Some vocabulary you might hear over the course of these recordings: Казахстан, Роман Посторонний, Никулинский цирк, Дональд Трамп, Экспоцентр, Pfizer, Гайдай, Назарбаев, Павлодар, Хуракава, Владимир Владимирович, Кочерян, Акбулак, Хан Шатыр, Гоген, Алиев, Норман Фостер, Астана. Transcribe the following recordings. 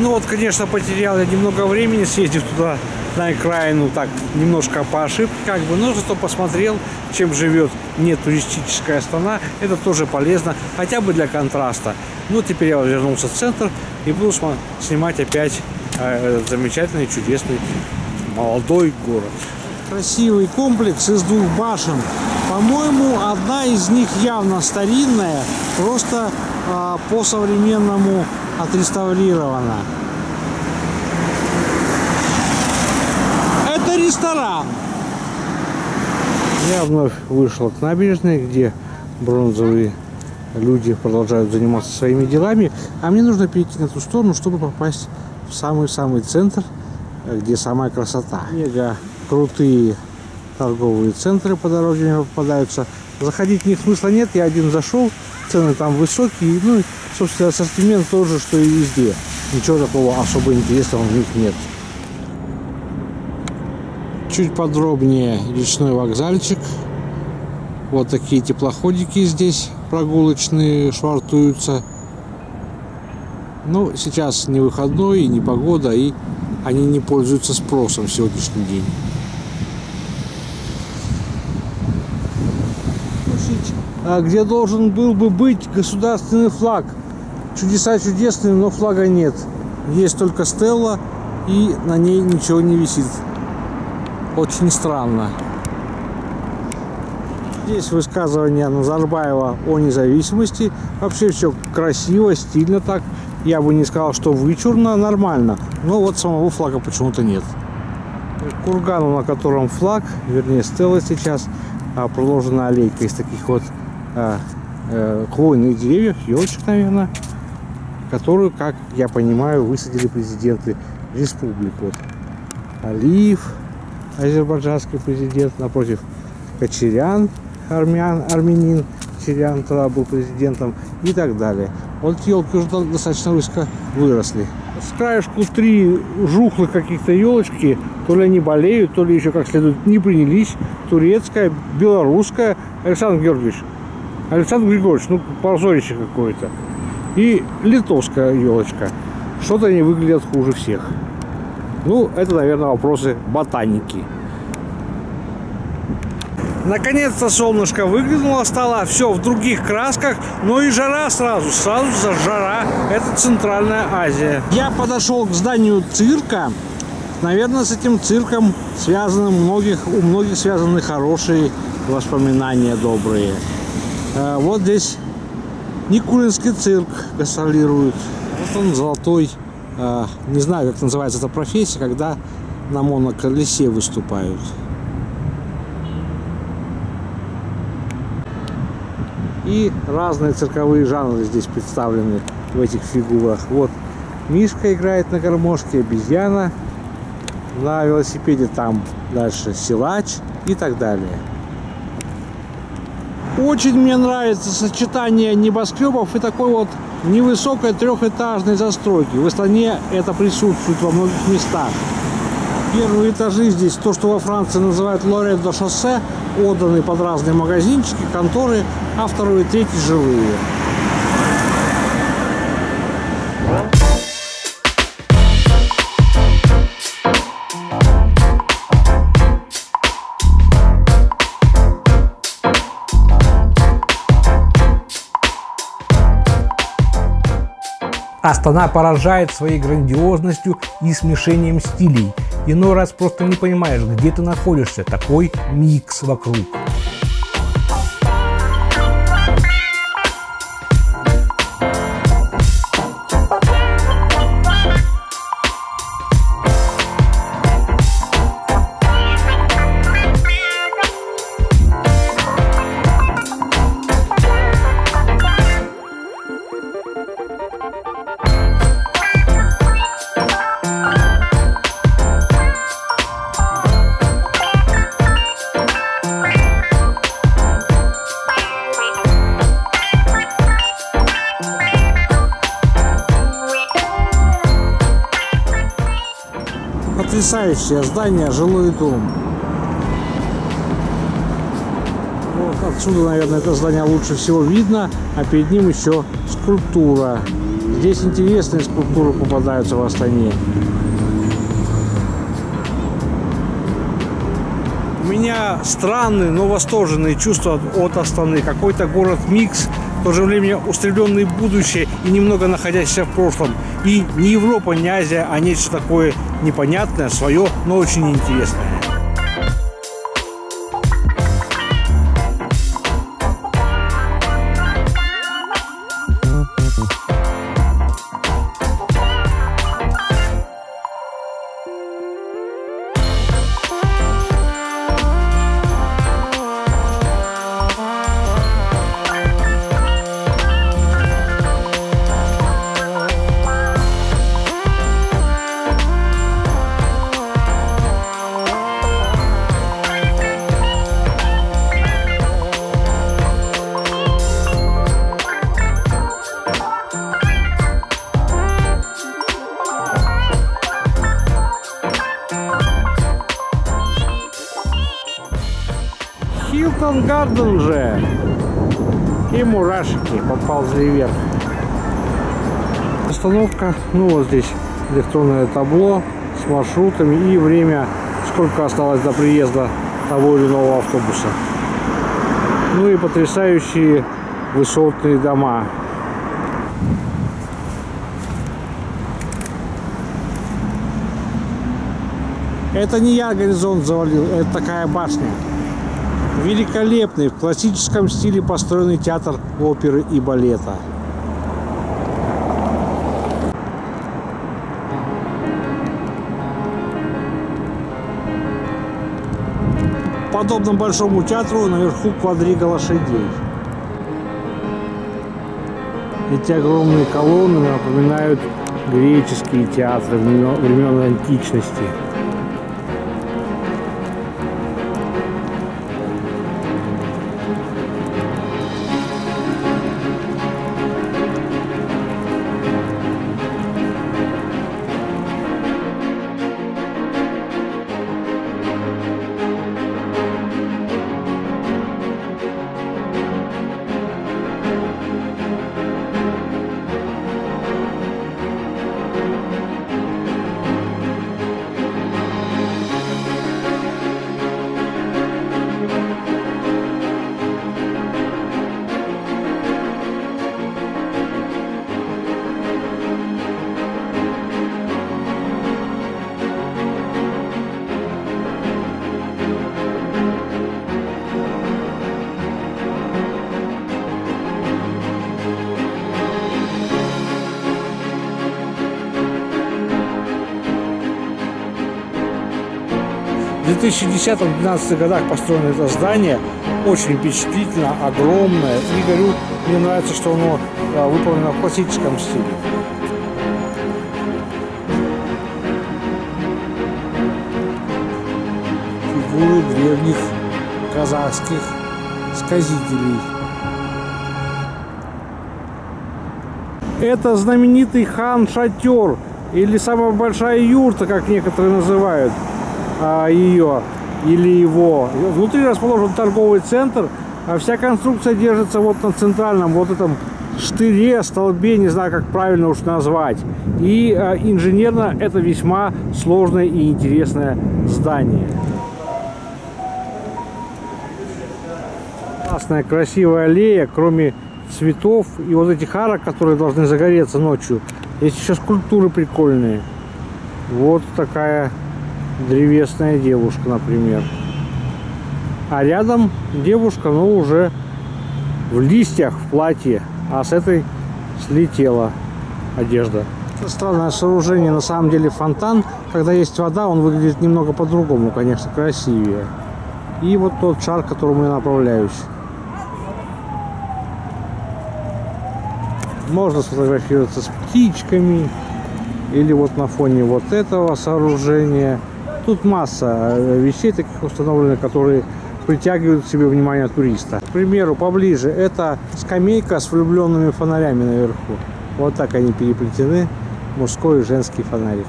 Ну вот, конечно, потерял я немного времени, съездив туда на окраину, так, немножко по ошибке, как бы, но зато посмотрел, чем живет не туристическая Астана. Это тоже полезно, хотя бы для контраста. Ну, теперь я вернулся в центр и буду снимать опять замечательный, чудесный, молодой город. Красивый комплекс из двух башен. По-моему, одна из них явно старинная, просто по-современному отреставрирована. Это ресторан. Я вновь вышел к набережной, где бронзовые люди продолжают заниматься своими делами, а мне нужно перейти на ту сторону, чтобы попасть в самый-самый центр, где самая красота. Мега крутые торговые центры по дороге мне попадаются. Заходить в них смысла нет, я один зашел, цены там высокие, ну, собственно, ассортимент тоже, что и везде. Ничего такого особо интересного в них нет. Чуть подробнее речной вокзальчик. Вот такие теплоходики здесь прогулочные швартуются. Ну, сейчас не выходной, не погода, и они не пользуются спросом в сегодняшний день. Где должен был бы быть государственный флаг. Чудеса чудесные, но флага нет. Есть только стелла, и на ней ничего не висит. Очень странно. Здесь высказывание Назарбаева о независимости. Вообще все красиво, стильно так. Я бы не сказал, что вычурно, нормально. Но вот самого флага почему-то нет. Кургану, на котором флаг, вернее стелла сейчас, проложена аллейка из таких вот хвойных деревьев, елочек, наверное, которую, как я понимаю, высадили президенты республик. Вот Алиев, азербайджанский президент, напротив Кочерян, армянин, Кочерян тогда был президентом, и так далее. Вот елки уже достаточно высоко выросли. С краешку три жухлы каких-то елочки, то ли они болеют, то ли еще как следует не принялись. Турецкая, белорусская. Александр Григорьевич, ну, позорище какое-то. И литовская елочка. Что-то они выглядят хуже всех. Ну, это, наверное, вопросы ботаники. Наконец-то солнышко выглянуло, стало все в других красках, но и жара сразу жара. Это Центральная Азия. Я подошел к зданию цирка. Наверное, с этим цирком связаны у многих связаны хорошие воспоминания, добрые. Вот здесь Никулинский цирк гастролирует. Вот он золотой, не знаю, как называется эта профессия, когда на моноколесе выступают. И разные цирковые жанры здесь представлены в этих фигурах. Вот Мишка играет на гармошке, обезьяна на велосипеде, там дальше силач и так далее. Очень мне нравится сочетание небоскребов и такой вот невысокой трехэтажной застройки. В Астане это присутствует во многих местах. Первые этажи здесь, то, что во Франции называют лоре-де-шоссе, отданы под разные магазинчики, конторы, а второй и третий жилые. Астана поражает своей грандиозностью и смешением стилей. Иной раз просто не понимаешь, где ты находишься. Такой микс вокруг. Потрясающее здание, жилой дом. Вот отсюда, наверное, это здание лучше всего видно, а перед ним еще скульптура Здесь интересные скульптуры попадаются в Астане. У меня странные, но восторженные чувства от Астаны. Какой-то город-микс, в то же время устремленный в будущее и немного находящийся в прошлом. И ни Европа, ни Азия, а нечто такое непонятное, свое, но очень интересное. Гарден же, и мурашки поползли вверх. Остановка, ну вот здесь электронное табло с маршрутами и время, сколько осталось до приезда того или иного автобуса. Ну и потрясающие высотные дома. Это не я горизонт завалил, это такая башня. Великолепный, в классическом стиле построенный театр оперы и балета. Подобно большому театру, наверху квадрига лошадей. Эти огромные колонны напоминают греческие театры времен античности. В 2010-2012 годах построено это здание, очень впечатлительно, огромное, и говорю, мне нравится, что оно выполнено в классическом стиле. Фигуры древних казахских сказителей. Это знаменитый хан Шатыр, или самая большая юрта, как некоторые называют ее или его. Внутри расположен торговый центр, а вся конструкция держится вот на центральном вот этом штыре, столбе, не знаю, как правильно уж назвать. И инженерно это весьма сложное и интересное здание. Классная, красивая аллея, кроме цветов и вот этих арок, которые должны загореться ночью. Есть еще скульптуры прикольные. Вот такая древесная девушка, например. А рядом девушка, ну, уже в листьях, в платье. А с этой слетела одежда. Это странное сооружение, на самом деле фонтан. Когда есть вода, он выглядит немного по-другому, конечно, красивее. И вот тот шар, к которому я направляюсь. Можно сфотографироваться с птичками. Или вот на фоне вот этого сооружения. Тут масса вещей таких установлено, которые притягивают к себе внимание туриста. К примеру, поближе это скамейка с влюбленными фонарями наверху. Вот так они переплетены, мужской и женский фонарик.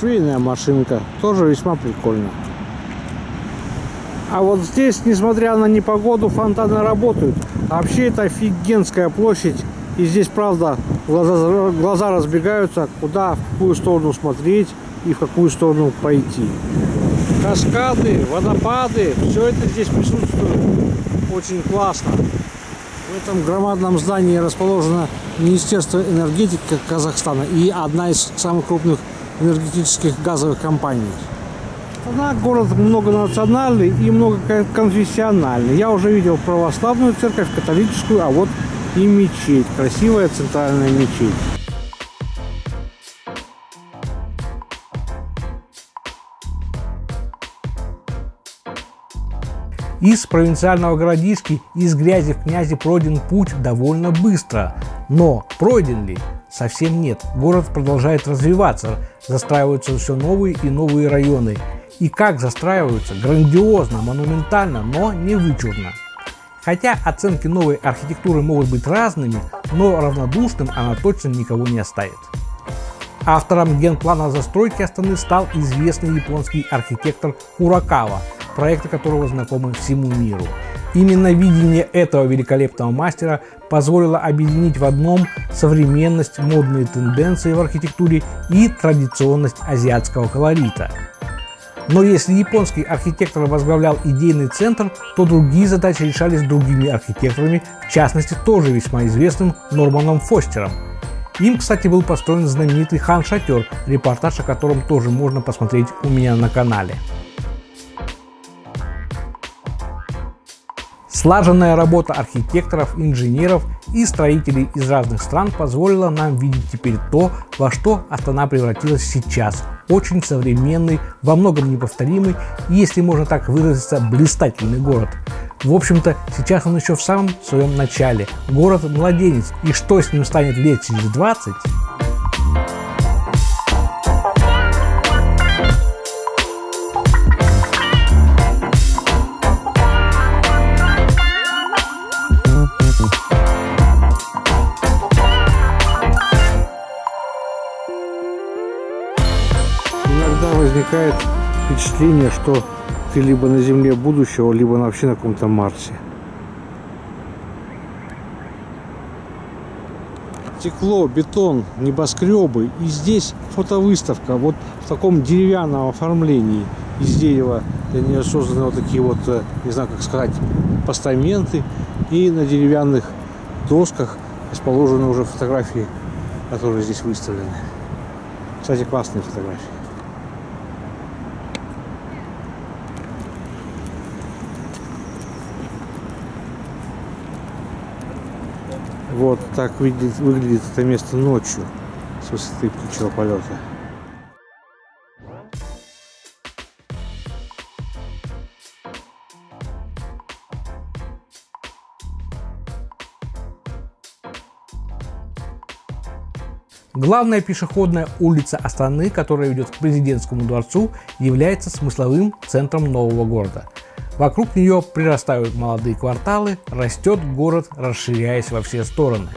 Швейная машинка, тоже весьма прикольно. А вот здесь, несмотря на непогоду, фонтаны работают. А вообще это офигенская площадь И здесь, правда, глаза разбегаются, куда, в какую сторону смотреть и в какую сторону пойти. Каскады, водопады, все это здесь присутствует. Очень классно. В этом громадном здании расположено Министерство энергетики Казахстана и одна из самых крупных энергетических газовых компаний. Астана город многонациональный и многоконфессиональный. Я уже видел православную церковь, католическую, а вот и мечеть. Красивая центральная мечеть. Из провинциального городишки, из грязи в князи пройден путь довольно быстро. Но пройден ли? Совсем нет. Город продолжает развиваться, застраиваются все новые и новые районы. И как застраиваются? Грандиозно, монументально, но не вычурно. Хотя оценки новой архитектуры могут быть разными, но равнодушным она точно никого не оставит. Автором генплана застройки Астаны стал известный японский архитектор Хуракава, проекты которого знакомы всему миру. Именно видение этого великолепного мастера позволило объединить в одном современность, модные тенденции в архитектуре и традиционность азиатского колорита. Но если японский архитектор возглавлял идейный центр, то другие задачи решались другими архитекторами, в частности тоже весьма известным Норманом Фостером. Им, кстати, был построен знаменитый Хан Шатыр, репортаж о котором тоже можно посмотреть у меня на канале. Слаженная работа архитекторов, инженеров и строителей из разных стран позволила нам видеть теперь то, во что Астана превратилась сейчас. Очень современный, во многом неповторимый и, если можно так выразиться, блистательный город. В общем-то, сейчас он еще в самом своем начале. Город-младенец, и что с ним станет лет через 20? Возникает впечатление, что ты либо на земле будущего, либо вообще на каком-то Марсе. Стекло, бетон, небоскребы. И здесь фотовыставка вот в таком деревянном оформлении. Из дерева для нее созданы вот такие вот, не знаю как сказать, постаменты. И на деревянных досках расположены уже фотографии, которые здесь выставлены. Кстати, классные фотографии. Вот так выглядит это место ночью с высоты птичьего полета. Главная пешеходная улица Астаны, которая ведет к президентскому дворцу, является смысловым центром нового города. Вокруг нее прирастают молодые кварталы, растет город, расширяясь во все стороны.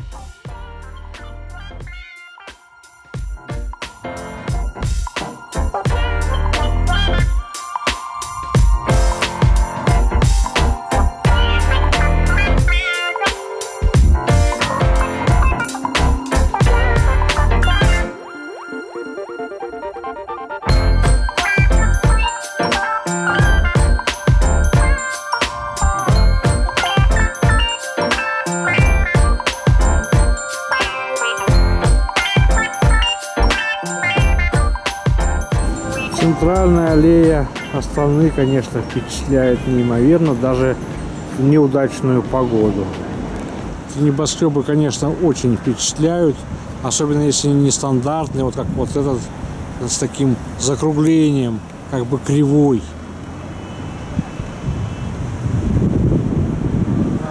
Центральная аллея Астаны, конечно, впечатляет неимоверно, даже в неудачную погоду. Эти небоскребы, конечно, очень впечатляют, особенно если они нестандартные, вот как вот этот с таким закруглением, как бы кривой.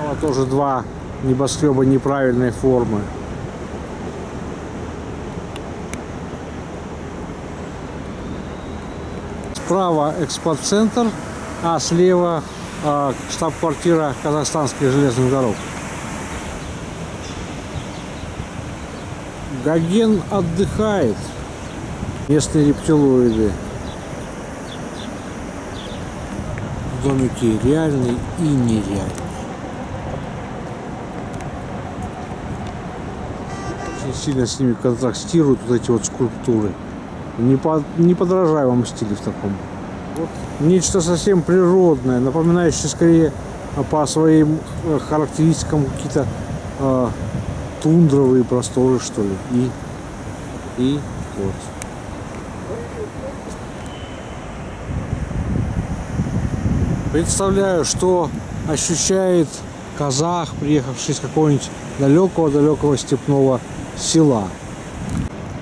Вот тоже два небоскреба неправильной формы. Справа Экспоцентр, а слева штаб-квартира казахстанских железных дорог. Гоген отдыхает. Местные рептилоиды. Домики реальные и нереальные. очень сильно с ними контрастируют вот эти вот скульптуры. Неподражаемом стиле в таком. Вот. Нечто совсем природное, напоминающее скорее по своим характеристикам какие-то тундровые просторы, что ли. И вот. Представляю, что ощущает казах, приехавший из какого-нибудь далекого-далекого степного села.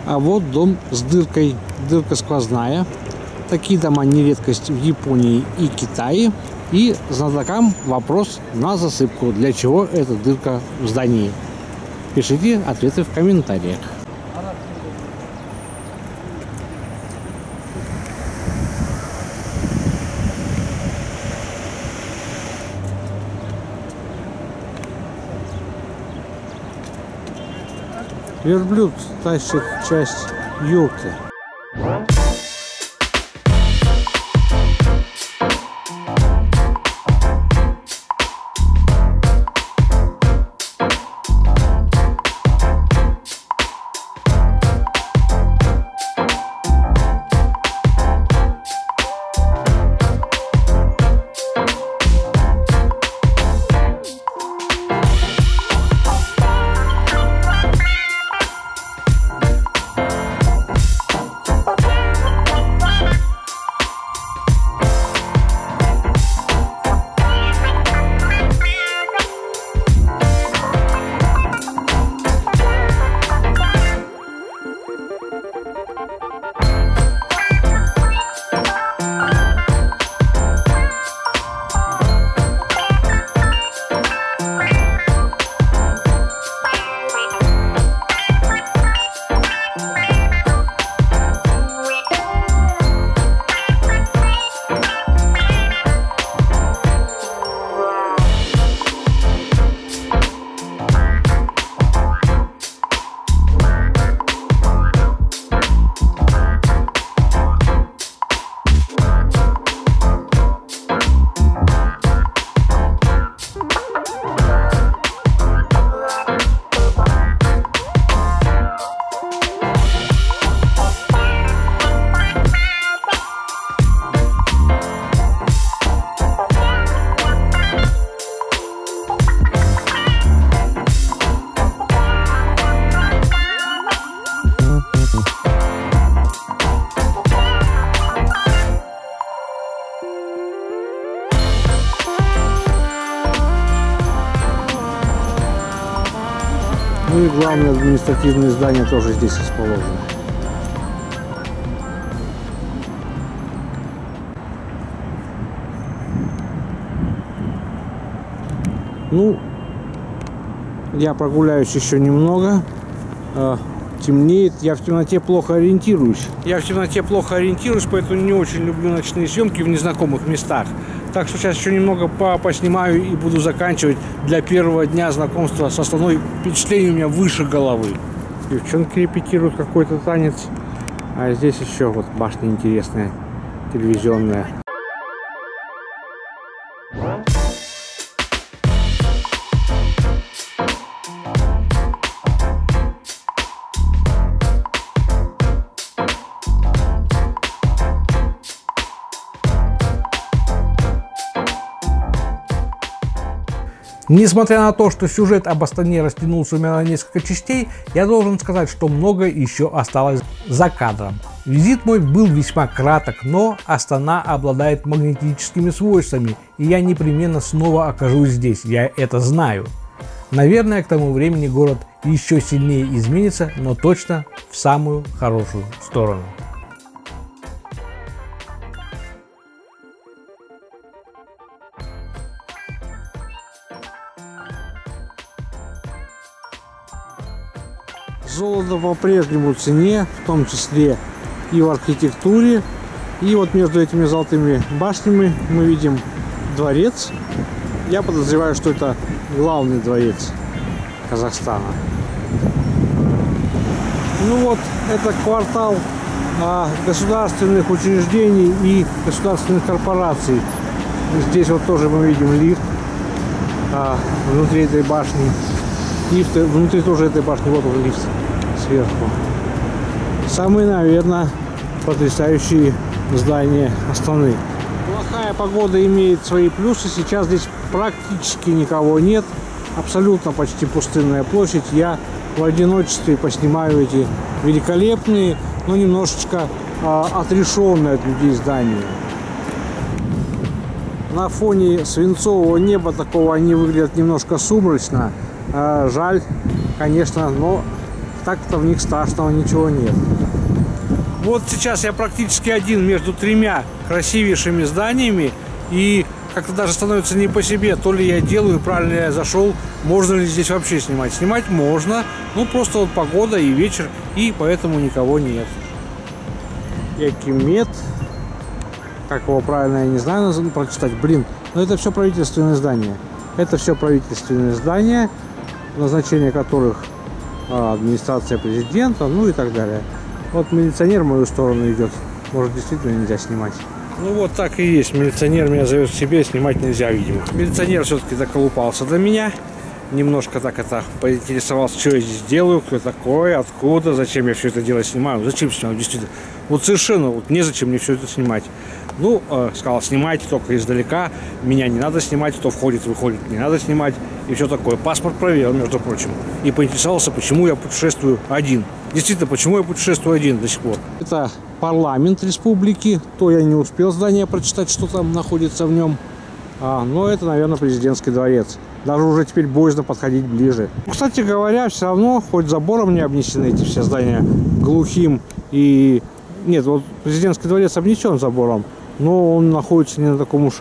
А вот дом с дыркой, дырка сквозная. Такие дома не редкость в Японии и Китае. И знатокам вопрос на засыпку. Для чего эта дырка в здании? Пишите ответы в комментариях. Верблюд тащит часть елки. Ну и главное, административные здания тоже здесь расположены. Ну, я прогуляюсь еще немного. Темнеет. Я в темноте плохо ориентируюсь. Поэтому не очень люблю ночные съемки в незнакомых местах. Так что сейчас еще немного поснимаю и буду заканчивать. Для первого дня знакомства с Астаной впечатление у меня выше головы. Девчонки репетируют какой-то танец. А здесь еще вот башня интересная, телевизионная. Несмотря на то, что сюжет об Астане растянулся у меня на несколько частей, я должен сказать, что многое еще осталось за кадром. Визит мой был весьма краток, но Астана обладает магнетическими свойствами, и я непременно снова окажусь здесь, я это знаю. Наверное, к тому времени город еще сильнее изменится, но точно в самую хорошую сторону. Золото по-прежнему в цене, в том числе и в архитектуре. И вот между этими золотыми башнями мы видим дворец. Я подозреваю, что это главный дворец Казахстана. Ну вот, это квартал государственных учреждений и государственных корпораций. Здесь вот тоже мы видим лифт внутри этой башни. И внутри тоже этой башни вот он лифт. сверху. Самые, наверное, потрясающие здания Астаны. Плохая погода имеет свои плюсы. Сейчас здесь практически никого нет. Абсолютно почти пустынная площадь. Я в одиночестве поснимаю эти великолепные, но немножечко отрешенные от людей здания. На фоне свинцового неба такого они выглядят немножко сумрачно. Жаль, конечно, но так-то в них страшного ничего нет. Вот сейчас я практически один между тремя красивейшими зданиями. И как-то даже становится не по себе. То ли я делаю, правильно я зашел. Можно ли здесь вообще снимать? Снимать можно. Ну, просто вот погода и вечер. И поэтому никого нет. Экимет. Как его правильно, я не знаю, нужно прочитать. Блин, но это все правительственные здания. Это все правительственные здания, назначение которых администрация президента, ну и так далее. Вот милиционер в мою сторону идет. Может, действительно нельзя снимать. Ну вот так и есть. Милиционер меня зовет к себе, снимать нельзя, видимо. Милиционер все-таки доколупался до меня. Немножко так это поинтересовался, что я здесь делаю, кто такой, откуда, зачем я все это дело снимаю. Зачем снимаю, действительно. Вот совершенно вот незачем мне все это снимать. Ну, сказал, снимайте только издалека, меня не надо снимать, кто входит, выходит, не надо снимать, и все такое. Паспорт проверил, между прочим, и поинтересовался, почему я путешествую один. Действительно, почему я путешествую один до сих пор. Это парламент республики, то я не успел здание прочитать, что там находится в нем. Но это, наверное, президентский дворец. Даже уже теперь боязно подходить ближе. Кстати говоря, все равно, хоть забором не обнесены эти все здания глухим и... Нет, вот президентский дворец обнесен забором, но он находится не на таком уж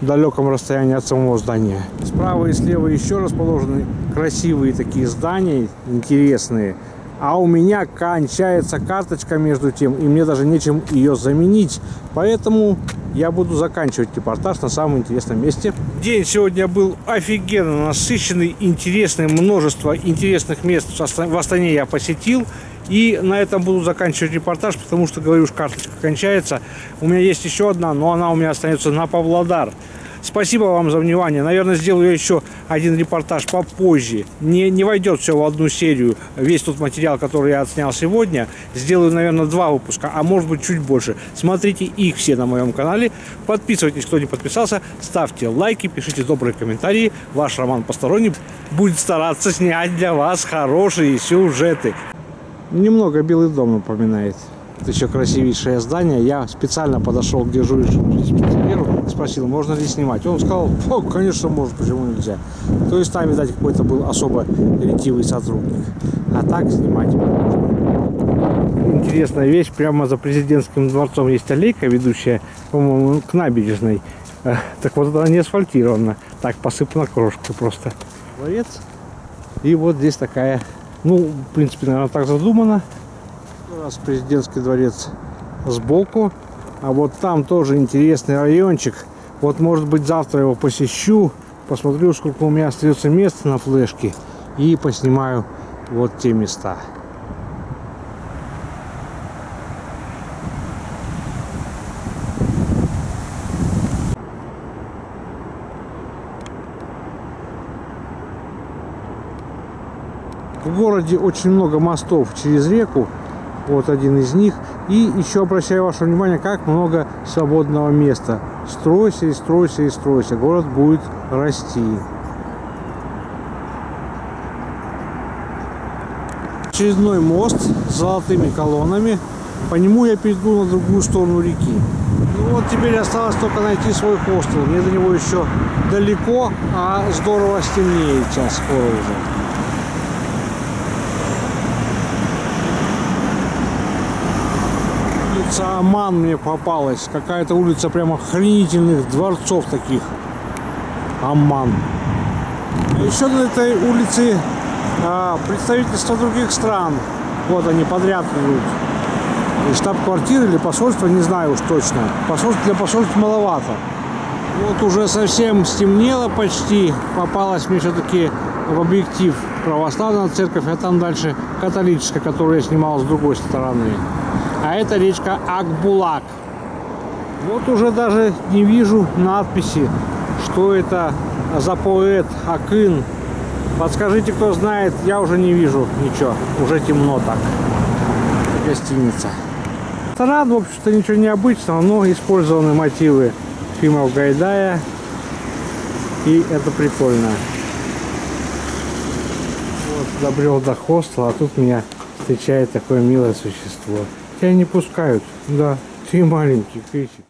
далеком расстоянии от самого здания. Справа и слева еще расположены красивые такие здания, интересные. А у меня кончается карточка между тем, и мне даже нечем ее заменить. Поэтому я буду заканчивать репортаж на самом интересном месте. День сегодня был офигенно насыщенный, интересный, множество интересных мест в Астане я посетил. И на этом буду заканчивать репортаж, потому что, говорю, уж карточка кончается. У меня есть еще одна, но она у меня останется на Павлодар. Спасибо вам за внимание. Наверное, сделаю еще один репортаж попозже. Не войдет все в одну серию. Весь тот материал, который я отснял сегодня. Сделаю, наверное, 2 выпуска, а может быть чуть больше. Смотрите их все на моем канале. Подписывайтесь, кто не подписался. Ставьте лайки, пишите добрые комментарии. Ваш Роман Посторонний будет стараться снять для вас хорошие сюжеты. Немного Белый дом напоминает. Это еще красивейшее здание. Я специально подошел к дежурному инспектору, спросил, можно ли снимать. Он сказал, конечно, может, почему нельзя. То есть там, видать, какой-то был особо ретивый сотрудник. А так снимать можно. Интересная вещь. Прямо за президентским дворцом есть аллейка, ведущая, по-моему, к набережной. Так вот, она не асфальтирована. Так, посыпана крошкой просто. Дворец. И вот здесь такая... Ну, в принципе, наверное, так задумано. Раз президентский дворец сбоку. А вот там тоже интересный райончик. Вот, может быть, завтра его посещу. Посмотрю, сколько у меня остается мест на флешке. И поснимаю вот те места. В городе очень много мостов через реку, вот один из них. И еще обращаю ваше внимание, как много свободного места. Стройся и стройся и стройся, город будет расти. Очередной мост с золотыми колоннами, по нему я перейду на другую сторону реки. Ну вот теперь осталось только найти свой хостел, мне до него еще далеко, а здорово стемнеет сейчас скоро уже. Улица Аман мне попалась. Какая-то улица прямо охренительных дворцов таких. Аман. Еще на этой улице представительства других стран. Вот они подряд идут. Штаб-квартиры или посольство, не знаю уж точно. Посольство для посольств маловато. Вот уже совсем стемнело почти. Попалась мне все-таки в объектив православная церковь, а там дальше католическая, которую я снимал с другой стороны. А это речка Акбулак. Вот уже даже не вижу надписи, что это за поэт, акын, Подскажите, кто знает, я уже не вижу ничего, уже темно так. Гостиница. Астана, в общем-то, ничего необычного, но использованы мотивы фильмов Гайдая, и это прикольно. Вот, добрел до хостела, а тут меня встречает такое милое существо. Тебя не пускают, да, ты маленький критик.